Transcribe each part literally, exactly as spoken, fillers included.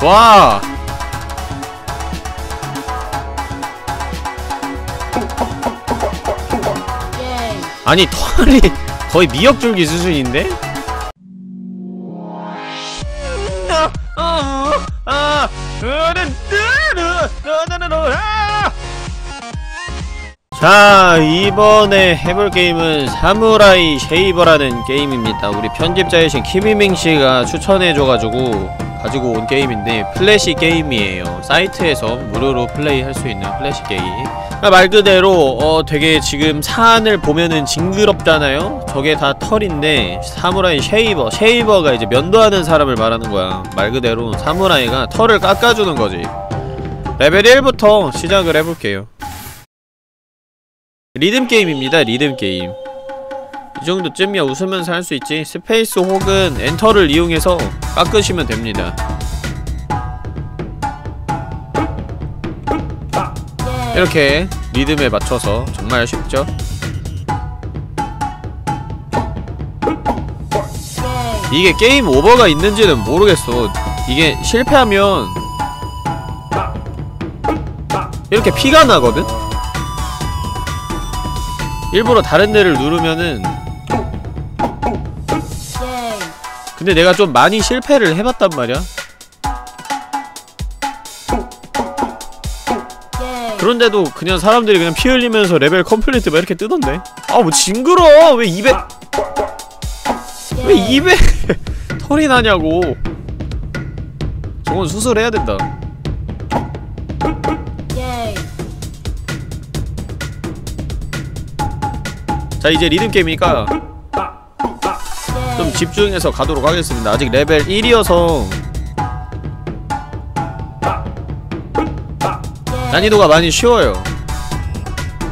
와! 아니 털이 거의 미역줄기 수준인데? 자, 이번에 해볼 게임은 사무라이 쉐이버라는 게임입니다. 우리 편집자이신 키미밍씨가 추천해줘가지고 가지고 온 게임인데 플래시 게임이에요. 사이트에서 무료로 플레이할 수 있는 플래시 게임. 그러니까 말 그대로 어 되게 지금 산을 보면은 징그럽잖아요? 저게 다 털인데 사무라이 쉐이버, 쉐이버가 이제 면도하는 사람을 말하는 거야. 말 그대로 사무라이가 털을 깎아주는 거지. 레벨 일부터 시작을 해볼게요. 리듬게임입니다. 리듬게임 이 정도쯤이야 웃으면서 할 수 있지. 스페이스 혹은 엔터를 이용해서 깎으시면 됩니다. 이렇게 리듬에 맞춰서 정말 쉽죠? 이게 게임 오버가 있는지는 모르겠어. 이게 실패하면 이렇게 피가 나거든? 일부러 다른 데를 누르면은. 근데 내가 좀 많이 실패를 해봤단 말이야. 그런데도 그냥 사람들이 그냥 피 흘리면서 레벨 컴플리트 막 이렇게 뜨던데. 아 뭐 징그러워. 왜 입에 왜 입에 털이 나냐고. 저건 수술해야 된다. 자, 이제 리듬게임이니까 좀 집중해서 가도록 하겠습니다. 아직 레벨 일이어서 난이도가 많이 쉬워요.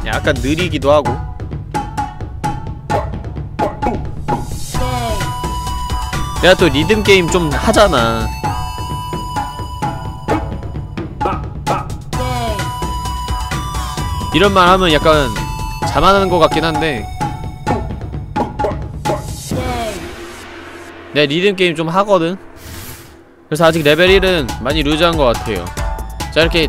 약간 느리기도 하고. 내가 또 리듬게임 좀 하잖아. 이런 말 하면 약간 자만하는 것 같긴 한데 내 리듬게임 좀 하거든? 그래서 아직 레벨 일은 많이 루즈한 것 같아요. 자, 이렇게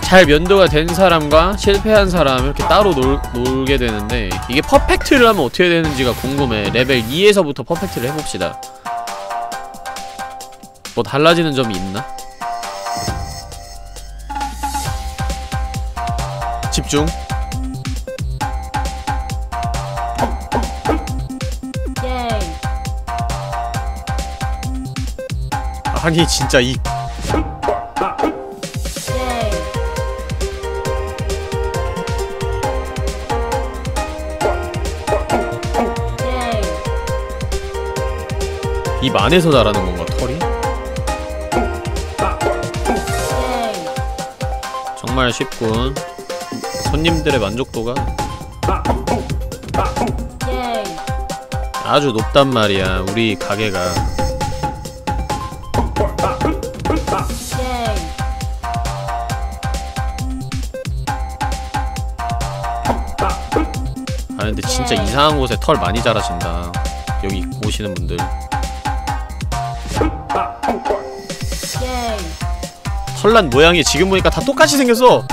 잘 면도가 된 사람과 실패한 사람 이렇게 따로 놀, 놀게 되는데 이게 퍼펙트를 하면 어떻게 되는지가 궁금해. 레벨 이에서부터 퍼펙트를 해봅시다. 뭐 달라지는 점이 있나? 집중. 아니 진짜 이 입 안에서 자라는 건가 털이? 정말 쉽군. 손님들의 만족도가 아주 높단 말이야. 우리 가게가. 아 근데 진짜 이상한 곳에 털 많이 자라신다. 여기 오시는 분들 털난 모양이 지금 보니까 다 똑같이 생겼어. 어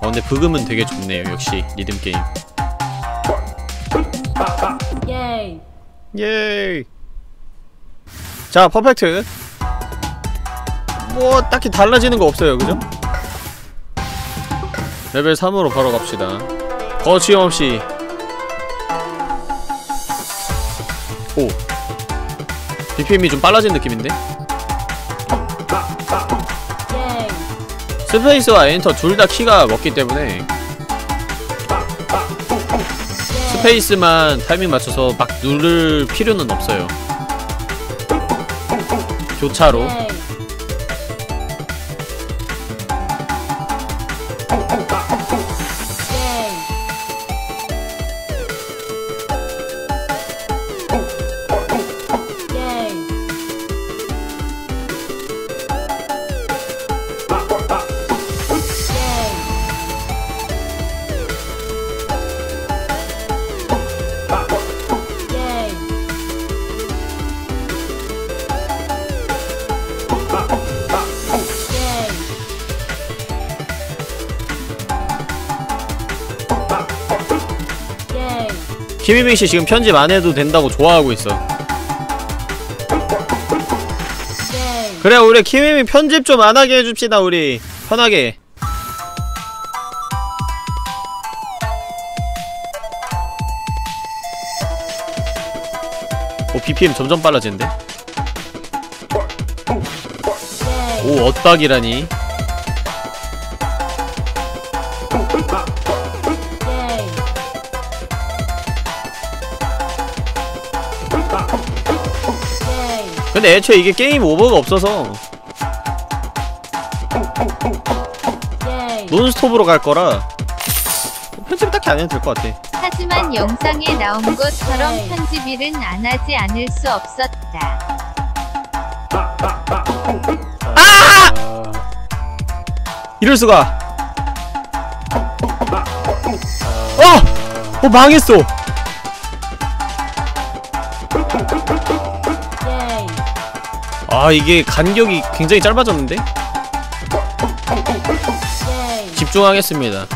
근데 브금은 되게 좋네요. 역시 리듬게임. 예이. 자, 퍼펙트. 뭐 딱히 달라지는 거 없어요. 그죠? 레벨 삼으로 바로 갑시다. 거침없이. 오. 비피엠이 좀 빨라진 느낌인데? 스페이스와 엔터 둘 다 키가 먹기 때문에 스페이스만 타이밍 맞춰서 막 누를 필요는 없어요. 교차로. 키미밍씨 지금 편집 안 해도 된다고 좋아하고 있어. 그래, 우리 키미밍 편집 좀 안 하게 해줍시다. 우리 편하게. 오, 비피엠 점점 빨라지는데? 오, 어딱이라니. 근데 애초에 이게 게임 오버가 없어서 논스톱으로 갈 거라 편집 딱히 안 해도 될 것 같아. 하지만 영상에 나온 것처럼 편집일은 안 하지 않을 수 없었다. 아! 이럴 수가. 어! 어, 망했어. 아, 이게 간격이 굉장히 짧아졌는데? 집중하겠습니다.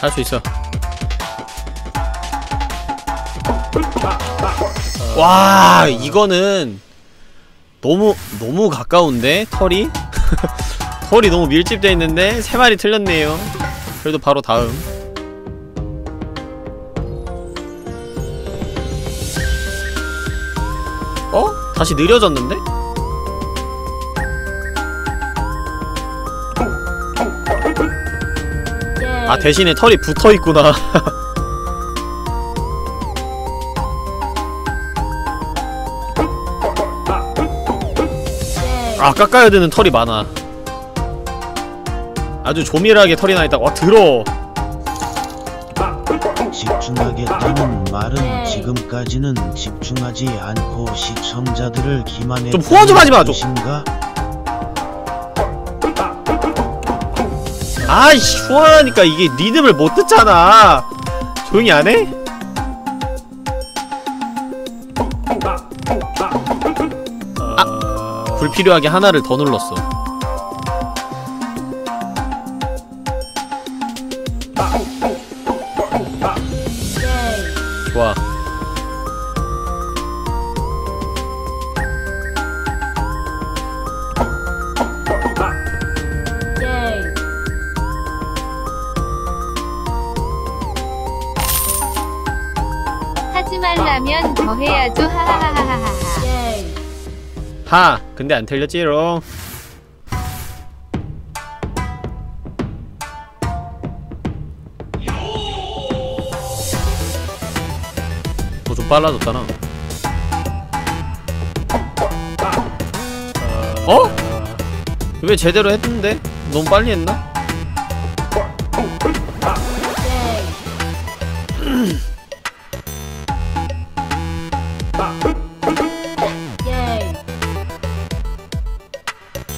할 수 있어. 와, 이거는 너무 너무 가까운데 털이? 털이 너무 밀집돼 있는데 세 마리 틀렸네요. 그래도 바로 다음. 어? 다시 느려졌는데? 아, 대신에 털이 붙어있구나. 아, 깎아야 되는 털이 많아. 아주 조밀하게 털이 나있다. 와, 더러워. 집중하겠다는 말은 지금까지는 집중하지 않고 시청자들을 기만해. 좀 호화 좀 하지마 좀. 아이씨, 후원하니까 이게 리듬을 못 듣잖아. 조용히 안 해? 아, 불필요하게 하나를 더 눌렀어. 좋아. 하면 더 해야죠. 하하하하하하. 하. 근데 안 틀렸지롱. 뭐 좀 빨라졌잖아. 어? 왜 제대로 했는데? 너무 빨리 했나?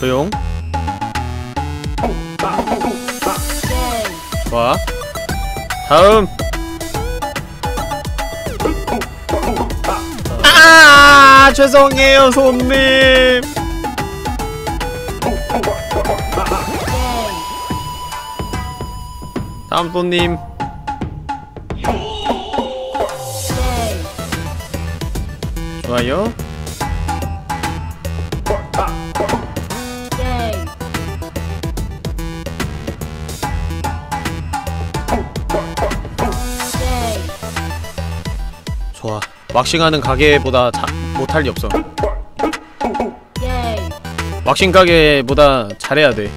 조용. 좋아. 다음. 아, 죄송해요 손님. 다음 손님. 좋아요. 좋아. 왁싱하는 가게보다 자, 못할 리 없어. 왁싱 가게보다 잘해야 돼.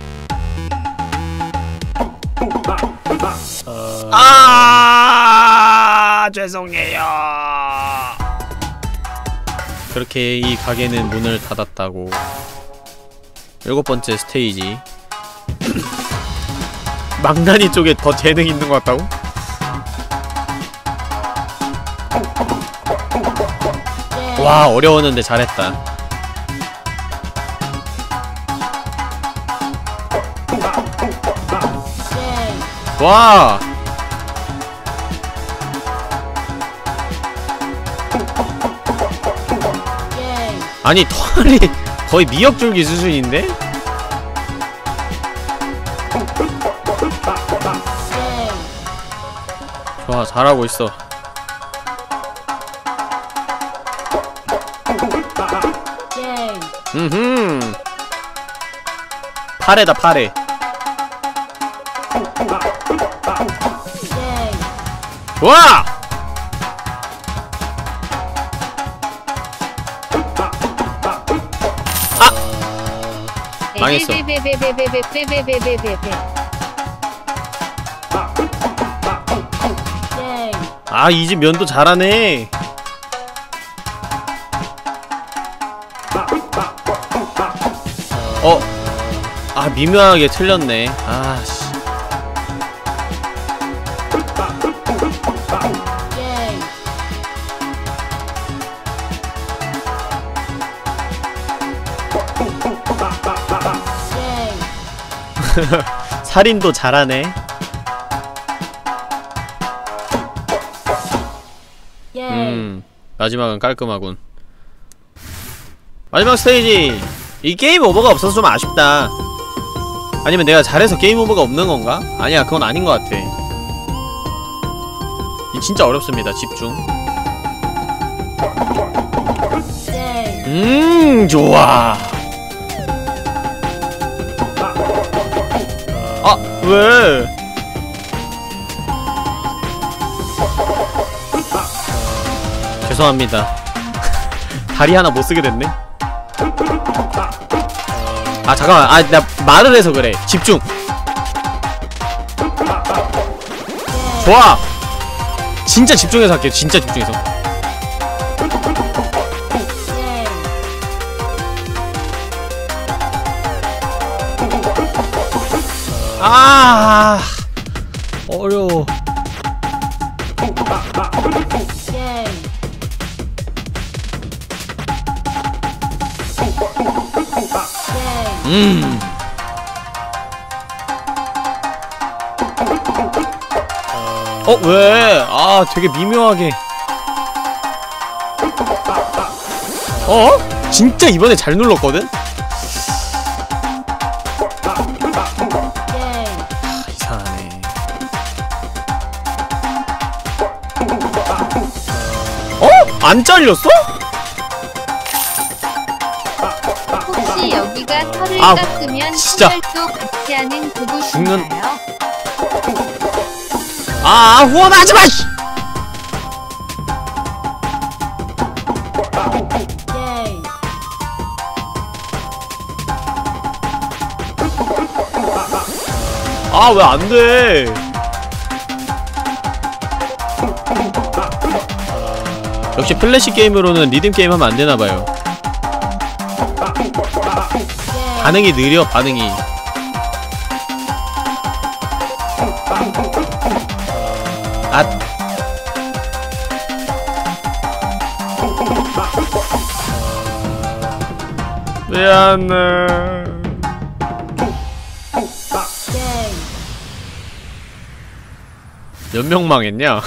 어... 아, 죄송해요. 그렇게 이 가게는 문을 닫았다고. 일곱 번째 스테이지. 망나니 쪽에 더 재능 있는 것 같다고? 와, 어려웠는데 잘했다. 와! 아니, 털이 거의 미역줄기 수준인데? 좋아, 잘하고 있어. 음흠. 팔에다, 팔에. 와! 아! 망했어. 아, 이 집 면도 잘하네. 어? 아, 미묘하게 틀렸네. 아, 씨. 살인도 잘하네. 음, 마지막은 깔끔하군. 마지막 스테이지! 이 게임 오버가 없어서 좀 아쉽다. 아니면 내가 잘해서 게임 오버가 없는 건가? 아니야, 그건 아닌 것 같아. 이 진짜 어렵습니다. 집중. 음, 좋아. 아, 왜? 죄송합니다. 다리 하나 못쓰게 됐네? 아, 잠깐만. 아, 나 말을 해서 그래. 집중! 좋아! 진짜 집중해서 할게요. 진짜 집중해서. 아, 어려워. 음. 어, 왜? 아, 되게 미묘하게. 어? 진짜 이번에 잘 눌렀거든? 이상하네. 어? 안 잘렸어? 혹시 여기가 털을 아, 깎으면 손절도 같이 하는 그곳인가요? 아, 후원하지마! 아, 왜 안 돼? 역시 플래시 게임으로는 리듬 게임 하면 안 되나봐요. 반응이 느려, 반응이. 앗. 미안해. 몇 명 망했냐?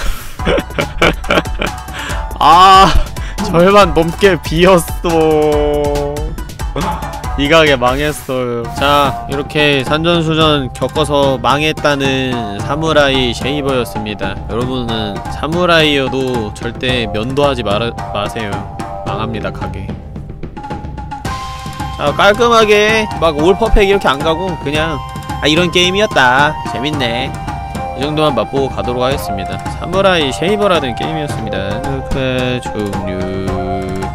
아, 절반 넘게 비었어. 이 가게 망했어요. 자, 이렇게 산전수전 겪어서 망했다는 사무라이 쉐이버였습니다. 여러분은 사무라이여도 절대 면도하지 말 마세요. 망합니다, 가게. 자, 깔끔하게 막 올 퍼펙트 이렇게 안 가고 그냥 아, 이런 게임이었다. 재밌네. 이 정도만 맛보고 가도록 하겠습니다. 사무라이 쉐이버라는 게임이었습니다. 녹화 종료.